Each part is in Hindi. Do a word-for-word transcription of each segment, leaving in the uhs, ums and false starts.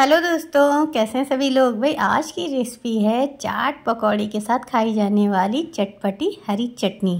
हेलो दोस्तों, कैसे हैं सभी लोग। भाई आज की रेसिपी है चाट पकौड़ी के साथ खाई जाने वाली चटपटी हरी चटनी।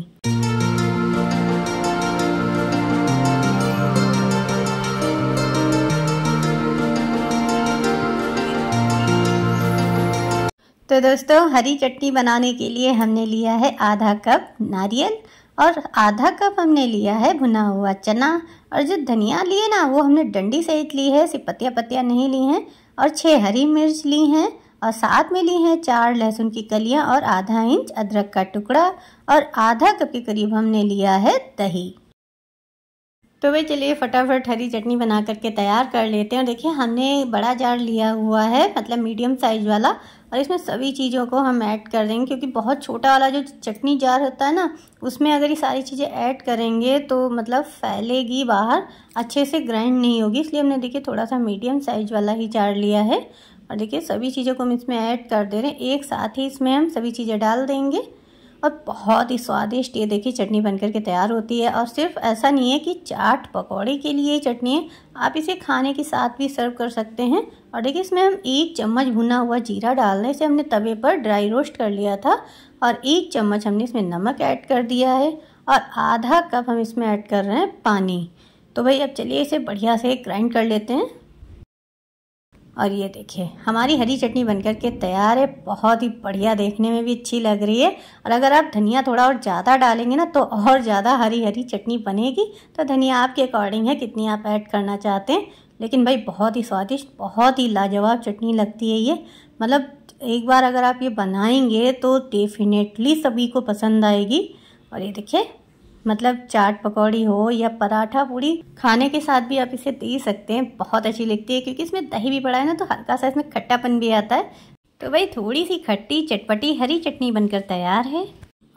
तो दोस्तों हरी चटनी बनाने के लिए हमने लिया है आधा कप नारियल और आधा कप हमने लिया है भुना हुआ चना, और जो धनिया लिए ना वो हमने डंडी सहित ली है, सिर्फ पत्तियाँ पत्तियाँ नहीं ली हैं, और छः हरी मिर्च ली हैं, और साथ में ली हैं चार लहसुन की कलियाँ और आधा इंच अदरक का टुकड़ा, और आधा कप के करीब हमने लिया है दही। तो भाई चलिए फटाफट हरी चटनी बना करके तैयार कर लेते हैं। देखिए हमने बड़ा जार लिया हुआ है, मतलब मीडियम साइज़ वाला, और इसमें सभी चीज़ों को हम ऐड कर देंगे, क्योंकि बहुत छोटा वाला जो चटनी जार होता है ना उसमें अगर ये सारी चीज़ें ऐड करेंगे तो मतलब फैलेगी बाहर, अच्छे से ग्राइंड नहीं होगी। इसलिए हमने देखिए थोड़ा सा मीडियम साइज़ वाला ही जार लिया है, और देखिए सभी चीज़ों को हम इसमें ऐड कर दे रहे हैं, एक साथ ही इसमें हम सभी चीज़ें डाल देंगे, और बहुत ही स्वादिष्ट ये देखिए चटनी बनकर के तैयार होती है। और सिर्फ ऐसा नहीं है कि चाट पकौड़े के लिए चटनी है, आप इसे खाने के साथ भी सर्व कर सकते हैं। और देखिए इसमें हम एक चम्मच भुना हुआ जीरा डाल रहे, इसे हमने तवे पर ड्राई रोस्ट कर लिया था, और एक चम्मच हमने इसमें नमक ऐड कर दिया है, और आधा कप हम इसमें ऐड कर रहे हैं पानी। तो भाई अब चलिए इसे बढ़िया से ग्राइंड कर लेते हैं। और ये देखिए हमारी हरी चटनी बनकर के तैयार है, बहुत ही बढ़िया, देखने में भी अच्छी लग रही है। और अगर आप धनिया थोड़ा और ज़्यादा डालेंगे ना तो और ज़्यादा हरी हरी चटनी बनेगी। तो धनिया आपके अकॉर्डिंग है कितनी आप ऐड करना चाहते हैं, लेकिन भाई बहुत ही स्वादिष्ट, बहुत ही लाजवाब चटनी लगती है ये। मतलब एक बार अगर आप ये बनाएंगे तो डेफिनेटली सभी को पसंद आएगी। और ये देखिए मतलब चाट पकौड़ी हो या पराठा पूड़ी, खाने के साथ भी आप इसे दे सकते हैं, बहुत अच्छी लगती है। क्योंकि इसमें दही भी पड़ा है ना तो हल्का सा इसमें खट्टापन भी आता है। तो भाई थोड़ी सी खट्टी चटपटी हरी चटनी बनकर तैयार है।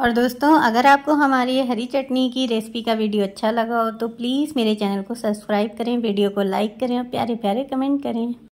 और दोस्तों अगर आपको हमारी हरी चटनी की रेसिपी का वीडियो अच्छा लगा हो तो प्लीज़ मेरे चैनल को सब्सक्राइब करें, वीडियो को लाइक करें और प्यारे प्यारे कमेंट करें।